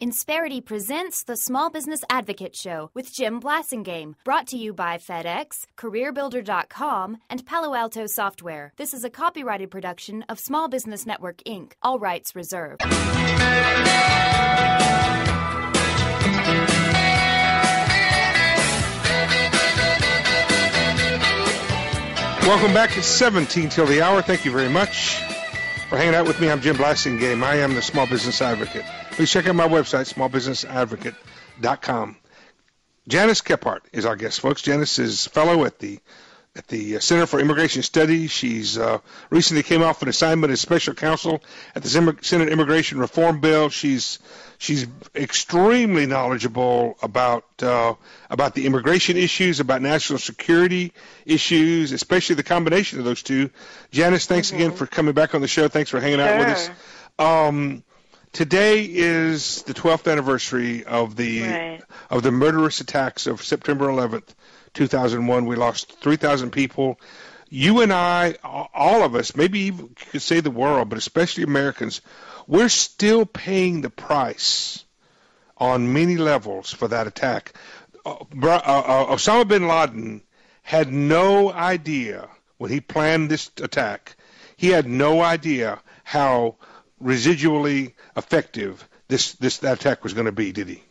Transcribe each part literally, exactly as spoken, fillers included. Insperity presents the Small Business Advocate Show with Jim Blasingame, brought to you by FedEx, Career Builder dot com, and Palo Alto Software. This is a copyrighted production of Small Business Network, Incorporated. All rights reserved. Welcome back. It's seventeen till the hour. Thank you very much for hanging out with me. I'm Jim Blasingame. I am the Small Business Advocate. Please check out my website, small business advocate dot com. Janice Kephart is our guest, folks. Janice is a fellow at the at the Center for Immigration Studies. She's uh, recently came off an assignment as special counsel at the Senate Immigration Reform Bill. She's she's extremely knowledgeable about uh, about the immigration issues, about national security issues, especially the combination of those two. Janice, thanks mm-hmm. again for coming back on the show. Thanks for hanging sure. out with us. Um, Today is the twelfth anniversary of the right. of the murderous attacks of September eleventh, two thousand one. We lost three thousand people. You and I, all of us, maybe you could say the world, but especially Americans, we're still paying the price on many levels for that attack. Uh, uh, Osama bin Laden had no idea when he planned this attack. He had no idea how residually effective this this that attack was going to be, did he?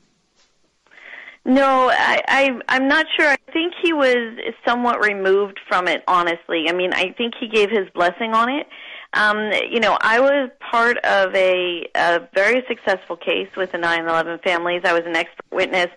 No, I, I I'm not sure. I think he was somewhat removed from it, honestly. I mean, I think he gave his blessing on it. Um, you know, I was part of a, a very successful case with the nine eleven families. I was an expert witness,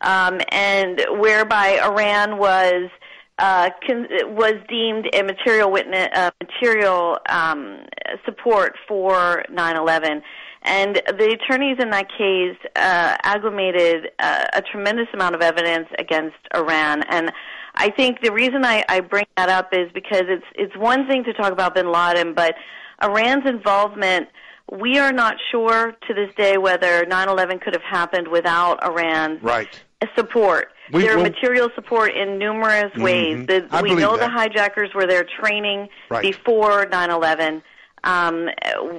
um, and whereby Iran was Uh, con- was deemed a material witness, uh, material um, support for nine eleven, and the attorneys in that case uh, aggregated uh, a tremendous amount of evidence against Iran. And I think the reason I, I bring that up is because it's it's one thing to talk about bin Laden, but Iran's involvement. We are not sure to this day whether nine eleven could have happened without Iran's right. support. We, their well, material support in numerous ways. Mm-hmm. The, we know that. The hijackers were there training right. before nine eleven. Um,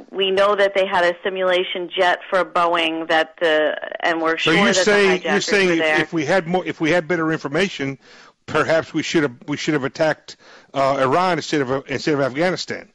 we know that they had a simulation jet for a Boeing that the and we're so sure that saying, the hijackers you're saying were there. If, if we had more, if we had better information, perhaps we should have we should have attacked uh, Iran instead of uh, instead of Afghanistan.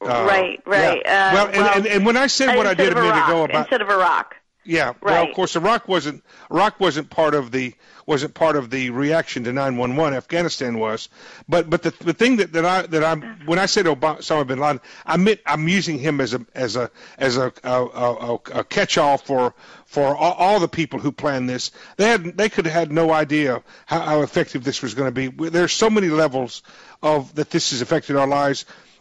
Uh, right, right. Yeah. Uh, well, and, well, and and when I said what I did a minute Iraq, ago about instead of Iraq. Yeah, right. Well, of course, Iraq wasn't Iraq wasn't part of the wasn't part of the reaction to nine one one. Afghanistan was, but but the the thing that, that I that I when I said Osama bin Laden, I meant I'm using him as a as a as a, a, a, a catch-all for for all, all the people who planned this. They had they could have had no idea how, how effective this was going to be. There's so many levels of that this has affected our lives.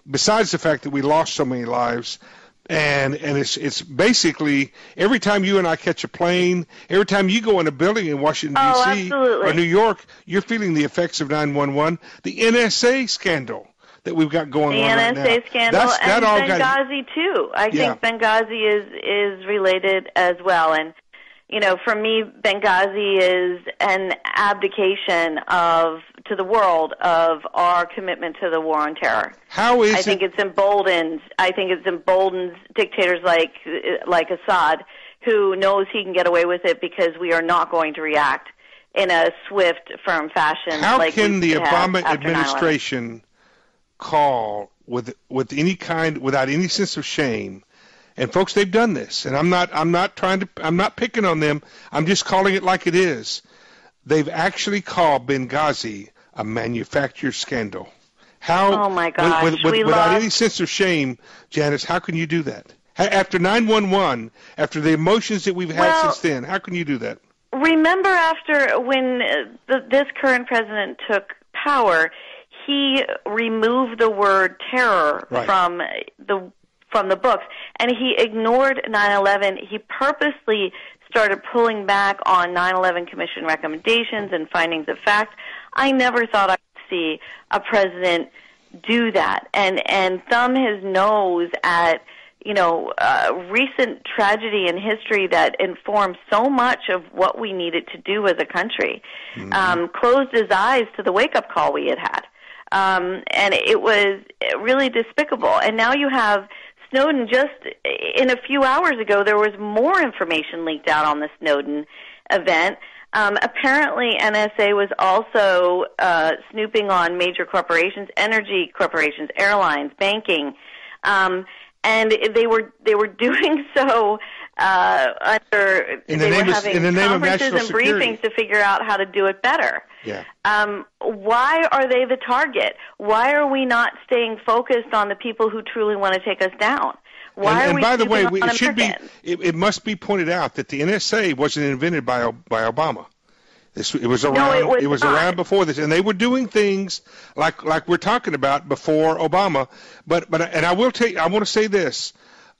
Besides the fact that we lost so many lives. And and it's it's basically every time you and I catch a plane, every time you go in a building in Washington, oh, D C absolutely. Or New York, you're feeling the effects of nine one one, the N S A scandal that we've got going the on N S A right now. Scandal That's, that and all Benghazi got, too. I yeah. think Benghazi is is related as well. And you know, for me, Benghazi is an abdication of to the world of our commitment to the war on terror. How is I it? think it's emboldened. I think it's emboldened dictators like like Assad, who knows he can get away with it because we are not going to react in a swift, firm fashion. How like can the Obama administration call with with any kind without any sense of shame? And folks, they've done this, and I'm not. I'm not trying to. I'm not picking on them. I'm just calling it like it is. They've actually called Benghazi a manufactured scandal. How? Oh my gosh! With, with, we without lost. any sense of shame, Janice, how can you do that? After nine one one, after the emotions that we've had well, since then, how can you do that? Remember, after when the, this current president took power, he removed the word terror right. from the. from the books, and he ignored nine eleven. He purposely started pulling back on nine eleven Commission recommendations and findings of fact. I never thought I would see a president do that and, and thumb his nose at, you know, uh, recent tragedy in history that informed so much of what we needed to do as a country. Mm-hmm. Um, closed his eyes to the wake-up call we had had. Um, and it was really despicable. And now you have Snowden, just in a few hours ago, there was more information leaked out on the Snowden event. Um, apparently, N S A was also uh, snooping on major corporations, energy corporations, airlines, banking, um, and they were they were doing so uh, under in the they name were of, having in the name conferences of national and security. briefings to figure out how to do it better. Yeah. Um, why are they the target? Why are we not staying focused on the people who truly want to take us down? Why and, and by the way, we, it should be it, it must be pointed out that the N S A wasn't invented by by Obama. This it was around. No, it was, it was around before this, and they were doing things like like we're talking about before Obama. But but and I will tell you, I want to say this: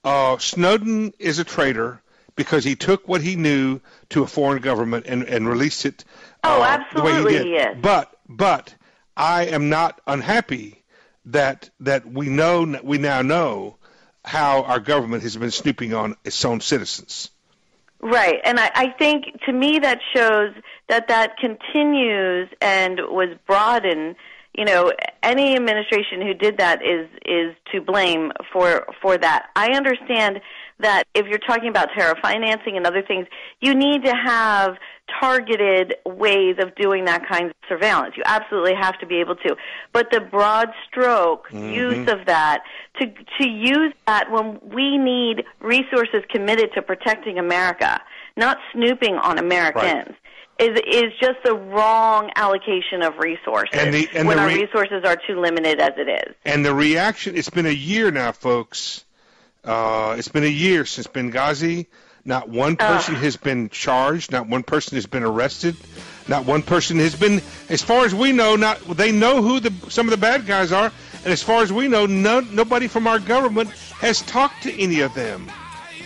uh, Snowden is a traitor because he took what he knew to a foreign government and and released it. Oh, uh, absolutely, the way he did. He is. But but I am not unhappy that that we know we now know. how our government has been snooping on its own citizens. Right. And I, I think, to me, that shows that that continues and was broadened. You know, any administration who did that is is to blame for for that. I understand that if you're talking about terror financing and other things, you need to have targeted ways of doing that kind of surveillance. You absolutely have to be able to. But the broad stroke mm-hmm. use of that, to to use that when we need resources committed to protecting America, not snooping on Americans, right. is is just the wrong allocation of resources and the, and when the re- our resources are too limited as it is. And the reaction, it's been a year now, folks. Uh, it's been a year since Benghazi. Not one person uh. has been charged. Not one person has been arrested. Not one person has been, as far as we know, not they know who the some of the bad guys are. And as far as we know, no, nobody from our government has talked to any of them,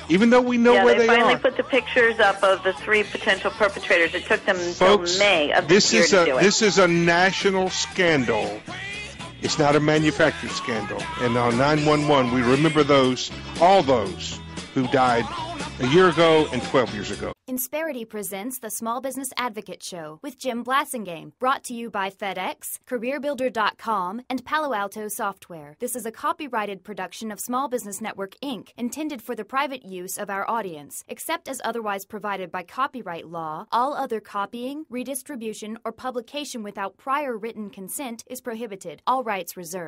even though we know yeah, where they, they are. They finally put the pictures up of the three potential perpetrators. It took them Folks, until May of this, this year is a, to do it. This is a national scandal. It's not a manufactured scandal. And on nine one one, we remember those, all those who died a year ago and twelve years ago. Insperity presents the Small Business Advocate Show with Jim Blasingame, brought to you by FedEx, Career Builder dot com, and Palo Alto Software. This is a copyrighted production of Small Business Network, Incorporated, intended for the private use of our audience. Except as otherwise provided by copyright law, all other copying, redistribution, or publication without prior written consent is prohibited. All rights reserved.